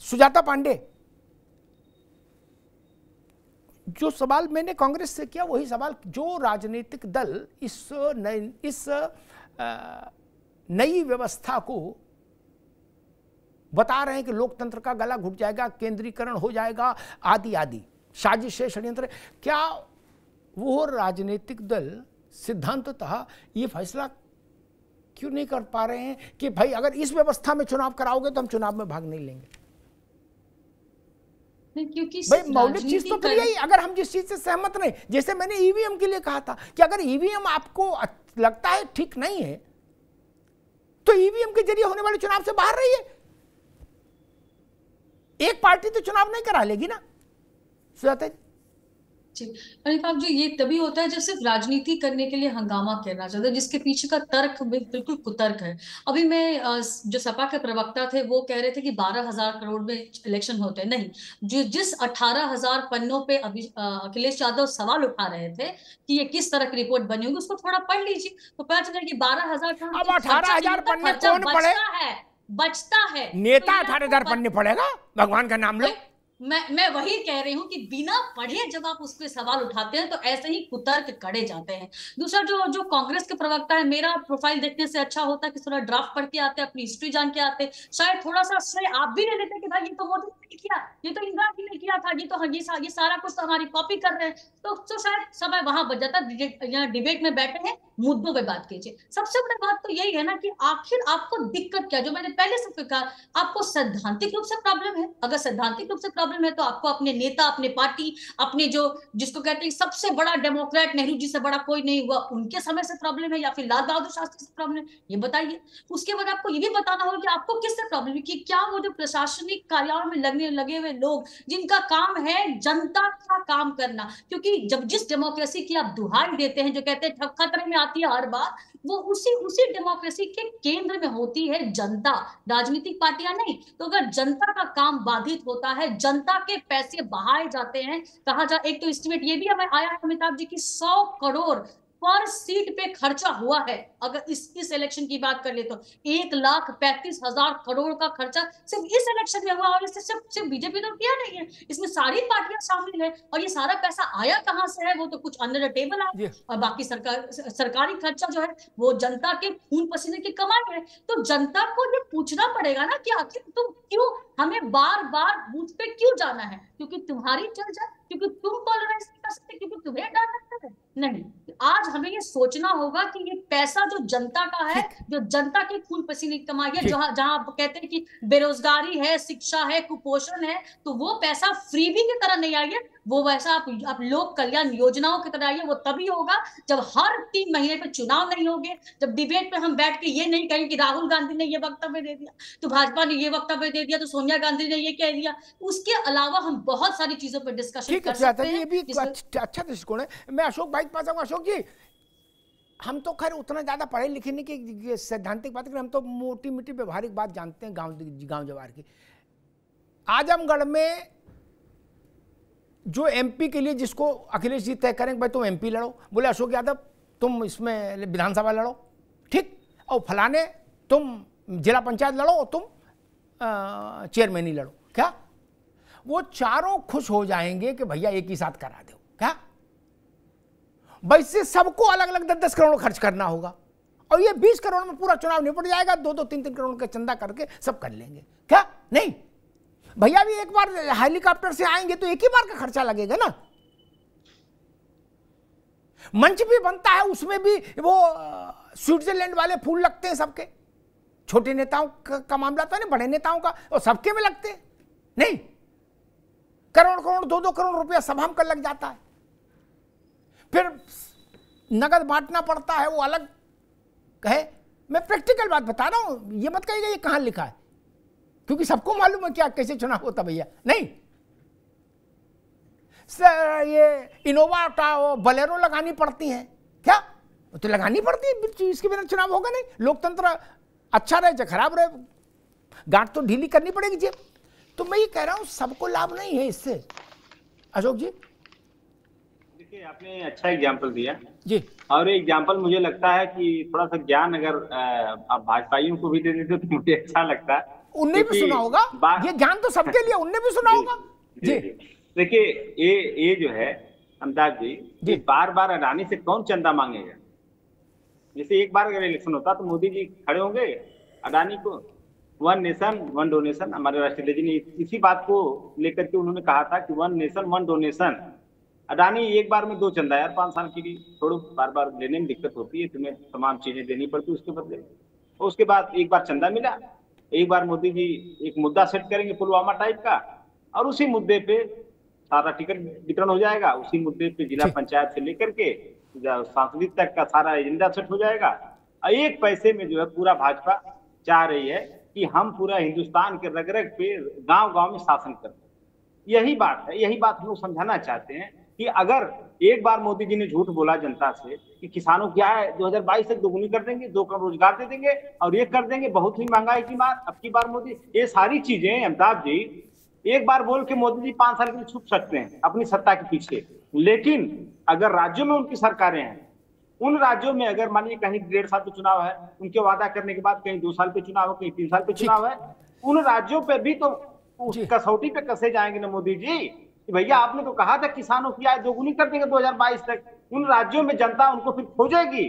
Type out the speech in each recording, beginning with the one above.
सुजाता पांडे, जो सवाल मैंने कांग्रेस से किया वही सवाल जो राजनीतिक दल इस नई व्यवस्था को बता रहे हैं कि लोकतंत्र का गला घुट जाएगा, केंद्रीकरण हो जाएगा, आदि आदि साजिशें षड्यंत्र, क्या वो राजनीतिक दल सिद्धांततः ये फैसला क्यों नहीं कर पा रहे हैं कि भाई अगर इस व्यवस्था में चुनाव कराओगे तो हम चुनाव में भाग नहीं लेंगे? क्योंकि भाई मौलिक चीज तो फिर यही, अगर हम जिस चीज से सहमत नहीं, जैसे मैंने ईवीएम के लिए कहा था कि अगर ईवीएम आपको लगता है ठीक नहीं है तो ईवीएम के जरिए होने वाले चुनाव से बाहर रहिए, एक पार्टी तो चुनाव नहीं करा लेगी ना। सुजाता जी जो ये तभी होता है जब सिर्फ राजनीति करने के लिए हंगामा करना चाहता है, जिसके पीछे का तर्क बिल्कुल कुतर्क है। अभी मैं जो सपा के प्रवक्ता थे वो कह रहे थे कि 12,000 करोड़ में इलेक्शन होते हैं, नहीं, जो जिस 18,000 पन्नों पे अभी अखिलेश यादव सवाल उठा रहे थे कि ये किस तरह की रिपोर्ट बनी होगी, उसको थोड़ा पढ़ लीजिए तो पता चला कि 12,000 बचता है, नेता 18,000 पन्ने पड़ेगा, भगवान का नाम लो। मैं वही कह रही हूँ कि बिना पढ़े जब आप उस पे सवाल उठाते हैं तो ऐसे ही कुतर्क कड़े जाते हैं। दूसरा जो कांग्रेस के प्रवक्ता है, मेरा प्रोफाइल देखने से अच्छा होता है कि थोड़ा ड्राफ्ट पढ़ के आते, अपनी हिस्ट्री जान के आते, शायद थोड़ा सा श्रेय आप भी ले लेते कि भाई ये तो मोदी ने किया, ये तो इंदिरा जी ने किया था, ये तो ये सारा कुछ तो हमारी कॉपी कर रहे हैं, तो शायद समय वहां बच जाता। यहाँ डिबेट में बैठे हैं, मुद्दों पे बात कीजिए। सबसे बड़ी बात तो यही है ना कि आखिर आपको दिक्कत क्या, जो मैंने पहले से कहा, आपको सैद्धांतिक रूप से प्रॉब्लम है। अगर सैद्धांतिक रूप से प्रॉब्लम है तो आपको अपने नेता, अपने पार्टी, अपने जो जिसको कहते हैं सबसे बड़ा डेमोक्रेट, नेहरू जी से बड़ा कोई नहीं हुआ, उनके समय से प्रॉब्लम है या फिर लाल बहादुर शास्त्री से प्रॉब्लम है, ये बताइए। उसके बाद आपको ये भी बताना होगा कि आपको किससे प्रॉब्लम है, कि क्या वो जो प्रशासनिक कार्यालयों में लगे हुए लोग जिनका काम है जनता का काम करना, क्योंकि जब जिस डेमोक्रेसी की आप दुहाई देते हैं, जो कहते हैं ठप खतरे में आती है हर बार, वो उसी डेमोक्रेसी के केंद्र में होती है जनता, राजनीतिक पार्टियां नहीं। तो अगर जनता का काम बाधित होता है, जनता के पैसे बहाए जाते हैं, कहा जा एक तो एस्टिमेट ये भी हमें आया है अमिताभ जी की 100 करोड़ पर सीट पे खर्चा हुआ है। अगर इस इलेक्शन की बात कर ले तो 1,35,000 करोड़ का खर्चा सिर्फ इस इलेक्शन में हुआ, और इसे सिर्फ बीजेपी तो किया नहीं है, इसमें सारी पार्टियां शामिल है। और ये सारा पैसा आया कहाँ से है, वो तो कुछ अंडर द टेबल आया, और बाकी सरकारी खर्चा जो है वो जनता के खून पसीने की कमाई है। तो जनता को ये पूछना पड़ेगा ना कि आखिर तुम क्यों, हमें बार बार बूथ पे क्यों जाना है, क्योंकि तुम्हारी चल जाए, क्योंकि तुम पॉलराइज नहीं कर सकते, क्योंकि तुम्हें डर लगता है, नहीं। आज हमें ये सोचना होगा कि ये पैसा जो जनता का है, जो जनता के खून पसीने की कमाई है, जहां आप कहते हैं कि बेरोजगारी है, शिक्षा है, कुपोषण है, तो वो पैसा फ्री भी की तरह नहीं आएगा, वो वैसा आप लोक कल्याण योजनाओं की तरह आइए। वो तभी होगा जब हर 3 महीने पे चुनाव नहीं होंगे, जब डिबेट पे हम बैठ के ये नहीं कहेंगे कि राहुल गांधी ने ये वक्तव्य दे दिया, तो भाजपा ने ये वक्तव्य दे दिया, तो सोनिया गांधी ने ये कह दिया। उसके अलावा हम बहुत सारी चीजों पर डिस्कशन कर सकते हैं। ये भी अच्छा दृष्टिकोण है। मैं अशोक भाई के पास आऊंगा। अशोक जी, हम तो खैर उतना ज्यादा पढ़े लिखे नहीं कि सैद्धांतिक बात करें, हम तो मोटी मोटी व्यवहारिक बात जानते हैं गाँव जवार की। आजमगढ़ में जो एमपी के लिए जिसको अखिलेश जी तय करेंगे, भाई तुम एमपी लड़ो, बोले अशोक यादव तुम इसमें विधानसभा लड़ो, ठीक, और फलाने तुम जिला पंचायत लड़ो और तुम चेयरमैनी लड़ो, क्या वो चारों खुश हो जाएंगे कि भैया एक ही साथ करा दो, क्या वैसे सबको अलग अलग 10-10 करोड़ खर्च करना होगा और ये 20 करोड़ में पूरा चुनाव निपट जाएगा, 2-2, 3-3 करोड़ का चंदा करके सब कर लेंगे, क्या नहीं? भैया भी एक बार हेलीकॉप्टर से आएंगे तो एक ही बार का खर्चा लगेगा ना, मंच भी बनता है, उसमें भी वो स्विट्जरलैंड वाले फूल लगते हैं सबके, छोटे नेताओं का मामला तो है ना, बड़े नेताओं का, और सबके में लगते हैं, नहीं, करोड़ 2-2 करोड़ रुपया सभा में लग जाता है, फिर नगद बांटना पड़ता है, वो अलग है। मैं प्रैक्टिकल बात बता रहा हूं, ये मत कहिएगा ये कहां लिखा है, क्योंकि सबको मालूम है क्या कैसे चुनाव होता भैया, नहीं सर, ये इनोवा हटाओ, बलेरो लगानी पड़ती है, क्या वो तो लगानी पड़ती है, इसके बिना चुनाव होगा नहीं, लोकतंत्र अच्छा रहे चाहे खराब रहे, गांठ तो ढीली करनी पड़ेगी जी। तो मैं ये कह रहा हूँ सबको लाभ नहीं है इससे। अशोक जी देखिए, आपने अच्छा एग्जाम्पल दिया जी, और ये एग्जाम्पल मुझे लगता है कि थोड़ा सा ज्ञान अगर आप भाजपाइयों को भी दे देते तो मुझे अच्छा लगता है। उनने भी सुना होगा, ये ज्ञान तो सबके लिए, उनने भी सुना होगा। जी देखिए ये जो है अमिताभ जी, बार बार अडानी से कौन चंदा मांगेगा? जैसे एक बार अगर इलेक्शन होता तो मोदी जी खड़े होंगे अडानी को, वन नेशन वन डोनेशन हमारे राष्ट्रपति जी ने इसी बात को लेकर के उन्होंने कहा था कि one nation one donation. Adani एक बार में दो चंदा यार 5 साल के लिए, थोड़ा बार बार लेने में दिक्कत होती है, तुम्हें तमाम चीजें देनी पड़ती उसके बदले। और उसके बाद एक बार चंदा मिला, एक बार मोदी जी एक मुद्दा सेट करेंगे पुलवामा टाइप का, और उसी मुद्दे पे सारा टिकट वितरण हो जाएगा, उसी मुद्दे पे जिला पंचायत से लेकर के सांसद तक का सारा एजेंडा सेट हो जाएगा। और एक पैसे में जो है पूरा भाजपा चाह रही है कि हम पूरा हिंदुस्तान के रग रग पे गांव गांव में शासन कर दें। यही बात है, यही बात हम लोग समझाना चाहते हैं कि अगर एक बार मोदी जी ने झूठ बोला जनता से कि किसानों की आय 2022 तक दोगुनी कर देंगे, 2 करोड़ रोजगार दे देंगे और ये कर देंगे, बहुत ही महंगाई की मार अब की बार मोदी, ये सारी चीजें अमिताभ जी एक बार बोल के मोदी जी 5 साल के लिए छुप सकते हैं अपनी सत्ता के पीछे। लेकिन अगर राज्यों में उनकी सरकारें हैं, उन राज्यों में अगर मानिए कहीं 1.5 साल पे चुनाव है, उनके वादा करने के बाद कहीं 2 साल पे चुनाव है, कहीं 3 साल पे चुनाव है, उन राज्यों पे भी तो उस कसौटी पे कसे जाएंगे ना मोदी जी कि भैया आपने तो कहा था किसानों की आय दोगुनी कर देंगे 2022 तक। उन राज्यों में जनता उनको फिर खोजेगी,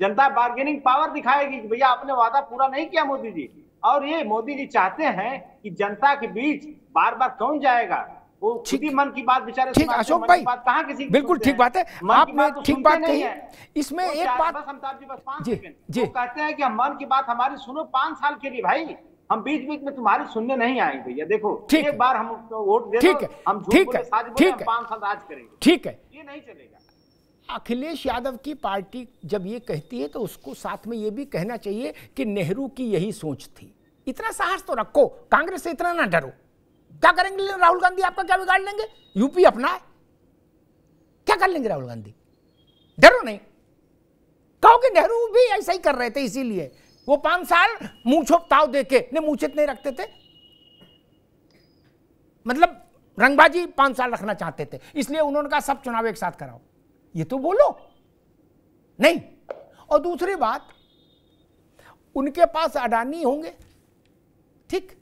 जनता बार्गेनिंग पावर दिखाएगी कि भैया आपने वादा पूरा नहीं किया मोदी जी। और ये मोदी जी चाहते हैं कि जनता के बीच बार बार कौन जाएगा, वो सीधी मन की बात बेचारे। ठीक अशोक भाई, कहाँ किसी बिल्कुल ठीक बात है, आपने ठीक बात कही। इसमें एक बात अमिताभ जी, बस 5 सेकंड, वो कहते हैं कि हम मन की बात हमारी सुनो 5 साल के लिए, भाई हम बीच बीच में तुम्हारी सुनने नहीं आएंगे भैया। देखो एक बार हम वोट दे दो, हम झूठ बोले सच बोले, 5 साल राज करेंगे, ठीक है, ये नहीं चलेगा। अखिलेश यादव की पार्टी जब ये कहती है तो उसको साथ में ये भी कहना चाहिए कि नेहरू की यही सोच थी। इतना साहस तो रखो, कांग्रेस से इतना ना डरो। क्या करेंगे राहुल गांधी, आपका क्या बिगाड़ लेंगे? यूपी अपना है, क्या कर लेंगे राहुल गांधी? डरो नहीं, कहो कि नेहरू भी ऐसा ही कर रहे थे, इसीलिए वो 5 साल मुंह छोप ताव देके नहीं, मुंह चित नहीं रखते थे, मतलब रंगबाजी 5 साल रखना चाहते थे, इसलिए उन्होंने कहा सब चुनाव एक साथ कराओ। ये तो बोलो नहीं। और दूसरी बात, उनके पास अडानी होंगे, ठीक,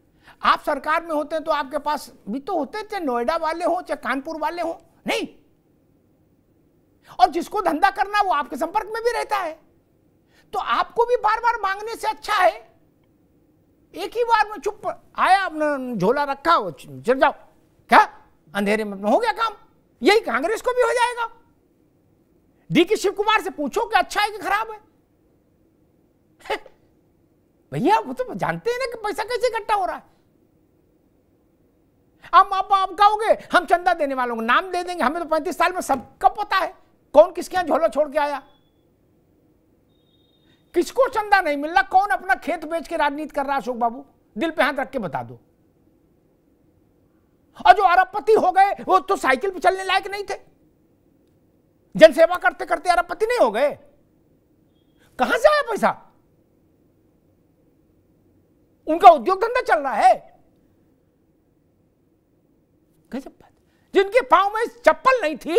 आप सरकार में होते हैं तो आपके पास भी तो होते थे, नोएडा वाले हो चाहे कानपुर वाले हो, नहीं, और जिसको धंधा करना वो आपके संपर्क में भी रहता है, तो आपको भी बार बार मांगने से अच्छा है एक ही बार में चुप आया, अपना झोला रखा हो चल जाओ, क्या अंधेरे में हो गया काम। यही कांग्रेस को भी हो जाएगा। डी के शिव कुमार से पूछो कि अच्छा है कि खराब है। भैया वो तो जानते हैं ना कि पैसा कैसे इकट्ठा हो रहा है। आप कहोगे हम चंदा देने वालों को नाम दे देंगे, हमें तो 35 साल में सबका पता है कौन किसके यहां झोला छोड़ के आया, किसको चंदा नहीं मिल रहा, कौन अपना खेत बेच के राजनीति कर रहा है। अशोक बाबू दिल पे हाथ रख के बता दो। और जो अरबपति हो गए वो तो साइकिल पे चलने लायक नहीं थे, जनसेवा करते करते अरबपति नहीं हो गए, कहां से आया पैसा? उनका उद्योग धंधा चल रहा है। जिनके पांव में चप्पल नहीं थी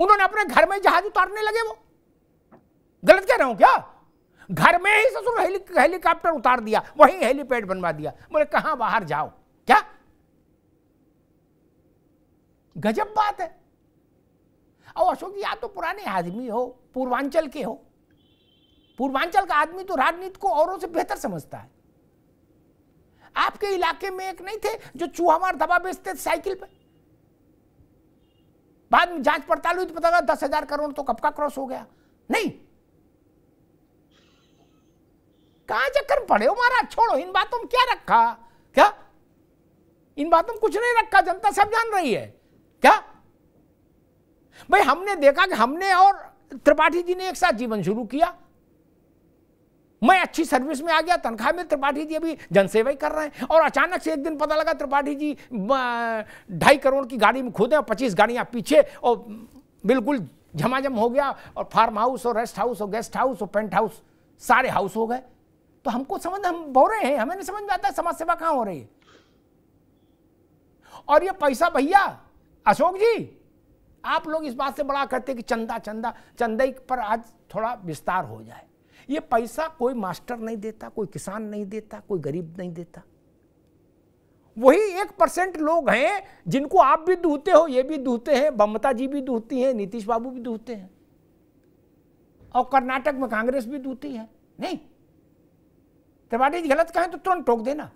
उन्होंने अपने घर में जहाज उतारने लगे। वो गलत कह रहा हूं क्या? घर में ही ससुर हेलीकॉप्टर उतार दिया, वहीं हेलीपैड बनवा दिया, बोले कहां बाहर जाओ, क्या गजब बात है। और अशोक यादव तो पुराने आदमी हो, पूर्वांचल के हो, पूर्वांचल का आदमी तो राजनीति को औरों से बेहतर समझता है। आपके इलाके में एक नहीं थे जो चूहा मार दवा बेचते थे साइकिल पे, बाद में जांच पड़ताल हुई तो पता लगा 10,000 करोड़ तो कब का क्रॉस हो गया। नहीं, कहां चक्कर पड़े हो महाराज, छोड़ो इन बातों में, क्या रखा, क्या इन बातों में कुछ नहीं रखा, जनता सब जान रही है। क्या भाई, हमने देखा कि हमने और त्रिपाठी जी ने एक साथ जीवन शुरू किया, मैं अच्छी सर्विस में आ गया, तनख्वाह में, त्रिपाठी जी अभी जनसेवा ही कर रहे हैं, और अचानक से एक दिन पता लगा त्रिपाठी जी 2.5 करोड़ की गाड़ी में खोदे और 25 गाड़ियां पीछे, और बिल्कुल झमाझम हो गया, और फार्म हाउस और रेस्ट हाउस और गेस्ट हाउस और पेंट हाउस सारे हाउस हो गए। तो हमको समझ, हम बोरे हैं, हमें नहीं समझ में आता समाज सेवा कहाँ हो रही है। और ये पैसा भैया अशोक जी, आप लोग इस बात से बड़ा करते कि चंदा चंदा, चंदा पर आज थोड़ा विस्तार हो जाए। ये पैसा कोई मास्टर नहीं देता, कोई किसान नहीं देता, कोई गरीब नहीं देता। वही 1% लोग हैं जिनको आप भी दूहते हो, ये भी दूहते हैं, ममता जी भी दूहती हैं, नीतीश बाबू भी दूहते हैं, और कर्नाटक में कांग्रेस भी दूहती है। नहीं, त्रिपाठी जी गलत कहें तो तुरंत टोक देना।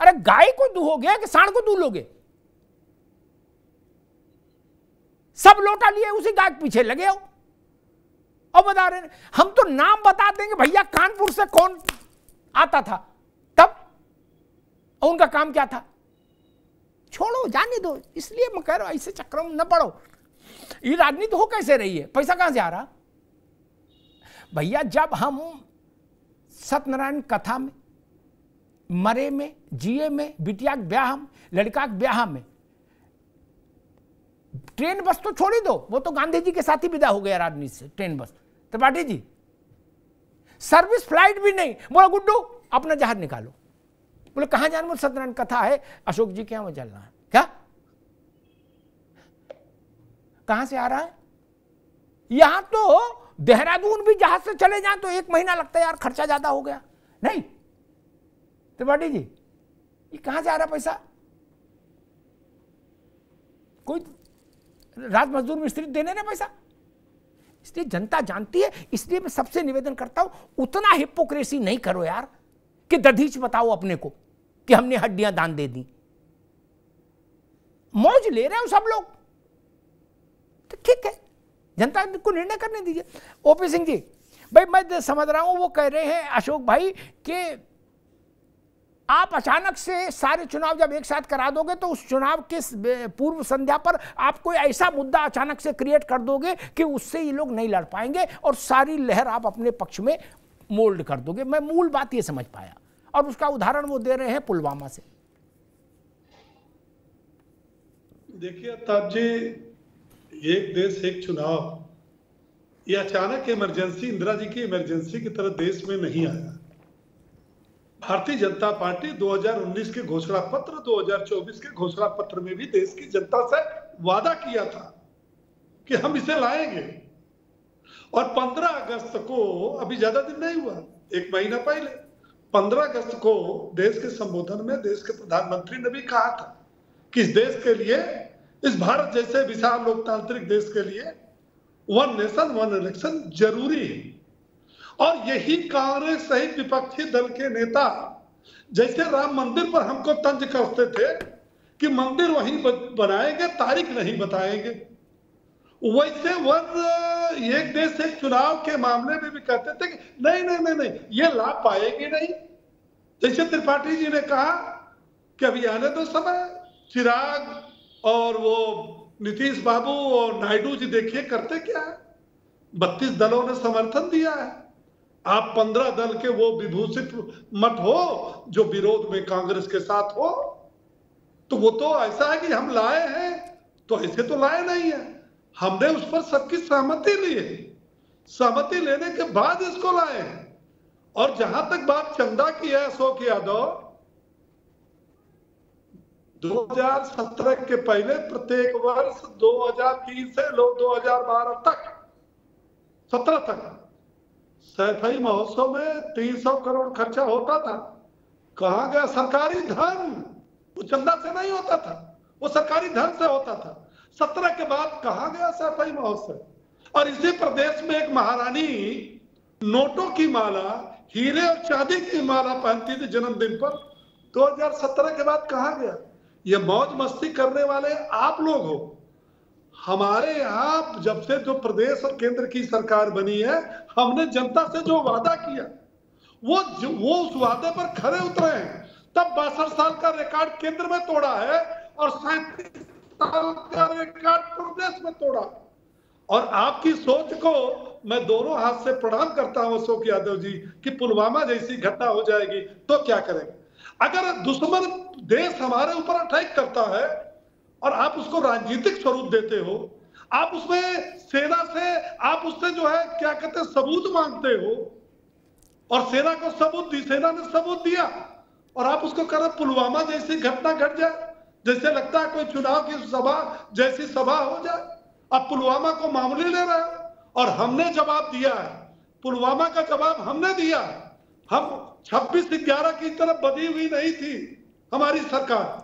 अरे गाय को दूहोगे, किसान को दूह लोगे? सब लोटा लिए उसी गाय के पीछे लगे हो और बता रहे हम तो नाम बता देंगे भैया कानपुर से कौन आता था तब और उनका काम क्या था। छोड़ो, जाने दो। इसलिए मैं कह रहा हूं ऐसे चक्करों में न पड़ो। ये राजनीति हो कैसे रही है? पैसा कहां से आ रहा? भैया जब हम सत्यनारायण कथा में, मरे में, जिए में, बिटिया के ब्याह में, लड़का के ब्याह में ट्रेन बस तो छोड़ ही दो, वो तो गांधी जी के साथ ही विदा हो गया राजनीति से। Train bus Tripathi ji service flight भी नहीं। बोला गुड्डू अपना जहाज निकालो। बोले कहां जाना? बोले सत्यनारायण कथा है, अशोक जी के यहां चलना है। क्या कहां से आ रहा है? यहां तो देहरादून भी जहाज से चले जाए तो 1 महीना लगता है यार, खर्चा ज्यादा हो गया। नहीं त्रिपाठी जी ये कहां से आ रहा पैसा? कोई राज मजदूर मिस्त्री देने ना पैसा। इसलिए जनता जानती है। इसलिए मैं सबसे निवेदन करता हूं उतना हिपोक्रेसी नहीं करो यार कि दधीच बताओ अपने को कि हमने हड्डियां दान दे दी। मौज ले रहे हो सब लोग, तो ठीक है जनता को निर्णय करने दीजिए। ओपी सिंह जी भाई मैं समझ रहा हूं वो कह रहे हैं अशोक भाई कि आप अचानक से सारे चुनाव जब एक साथ करा दोगे तो उस चुनाव के पूर्व संध्या पर आप कोई ऐसा मुद्दा अचानक से क्रिएट कर दोगे कि उससे ये लोग नहीं लड़ पाएंगे और सारी लहर आप अपने पक्ष में मोल्ड कर दोगे। मैं मूल बात ये समझ पाया। और उसका उदाहरण वो दे रहे हैं पुलवामा से। देखिए अमिताभ जी, एक देश एक चुनाव ये अचानक इमरजेंसी, इंदिरा जी की इमरजेंसी की तरह देश में नहीं आया। भारतीय जनता पार्टी 2019 के घोषणा पत्र, 2024 के घोषणा पत्र में भी देश की जनता से वादा किया था कि हम इसे लाएंगे। और 15 अगस्त को, अभी ज्यादा दिन नहीं हुआ, 1 महीना पहले 15 अगस्त को देश के संबोधन में देश के प्रधानमंत्री ने भी कहा था कि इस देश के लिए, इस भारत जैसे विशाल लोकतांत्रिक देश के लिए 1 नेशन 1 इलेक्शन जरूरी है। और यही कांग्रेस सहित विपक्षी दल के नेता जैसे राम मंदिर पर हमको तंज करते थे कि मंदिर वहीं बनाएंगे, तारीख नहीं बताएंगे, वैसे वह एक देश एक चुनाव के मामले में भी कहते थे कि नहीं नहीं नहीं नहीं ये ला पाएगी नहीं। जैसे त्रिपाठी जी ने कहा कि अभी आने दो समय, चिराग और वो नीतीश बाबू और नायडू जी देखिए करते क्या है। 32 दलों ने समर्थन दिया है। आप 15 दल के वो विभूषित मत हो जो विरोध में कांग्रेस के साथ हो। तो वो तो ऐसा है कि हम लाए हैं तो ऐसे तो लाए नहीं है, हमने उस पर सबकी सहमति ली है, सहमति लेने के बाद इसको लाए हैं। और जहां तक बात चंदा की है अशोक यादव, 2017 के पहले प्रत्येक वर्ष 2003 से लोग 2012 तक 17 तक सैफई महोत्सव में 300 करोड़ खर्चा होता था। कहां गया सरकारी धन? वो चंदा से नहीं होता था, वो सरकारी धन से होता था। 17 के बाद कहां गया सैफई महोत्सव? और इसी प्रदेश में एक महारानी नोटों की माला, हीरे और चांदी की माला पहनती थी जन्मदिन पर, 2017 के बाद कहां गया? ये मौज मस्ती करने वाले आप लोग हो। हमारे यहाँ जब से जो प्रदेश और केंद्र की सरकार बनी है, हमने जनता से जो वादा किया वो उस वादे पर खरे उतरे हैं। तब 62 साल का रिकॉर्ड केंद्र में तोड़ा है और 37 साल का रिकॉर्ड प्रदेश में तोड़ा। और आपकी सोच को मैं दोनों हाथ से प्रणाम करता हूं अशोक यादव जी कि पुलवामा जैसी घटना हो जाएगी तो क्या करेंगे। अगर दुश्मन देश हमारे ऊपर अटैक करता है और आप उसको राजनीतिक स्वरूप देते हो, आप उसमें सेना से आप उससे जो है क्या कहते हैं सबूत मांगते हो, और सेना को सबूत दी, सेना ने सबूत दिया, और आप उसको कह रहे पुलवामा जैसी घटना घट जाए, जैसे लगता है कोई चुनाव की सभा जैसी सभा हो जाए, आप पुलवामा को मामूली ले रहे हो। और हमने जवाब दिया है पुलवामा का जवाब हमने दिया। हम 26/11 की तरफ बधी हुई नहीं थी हमारी सरकार।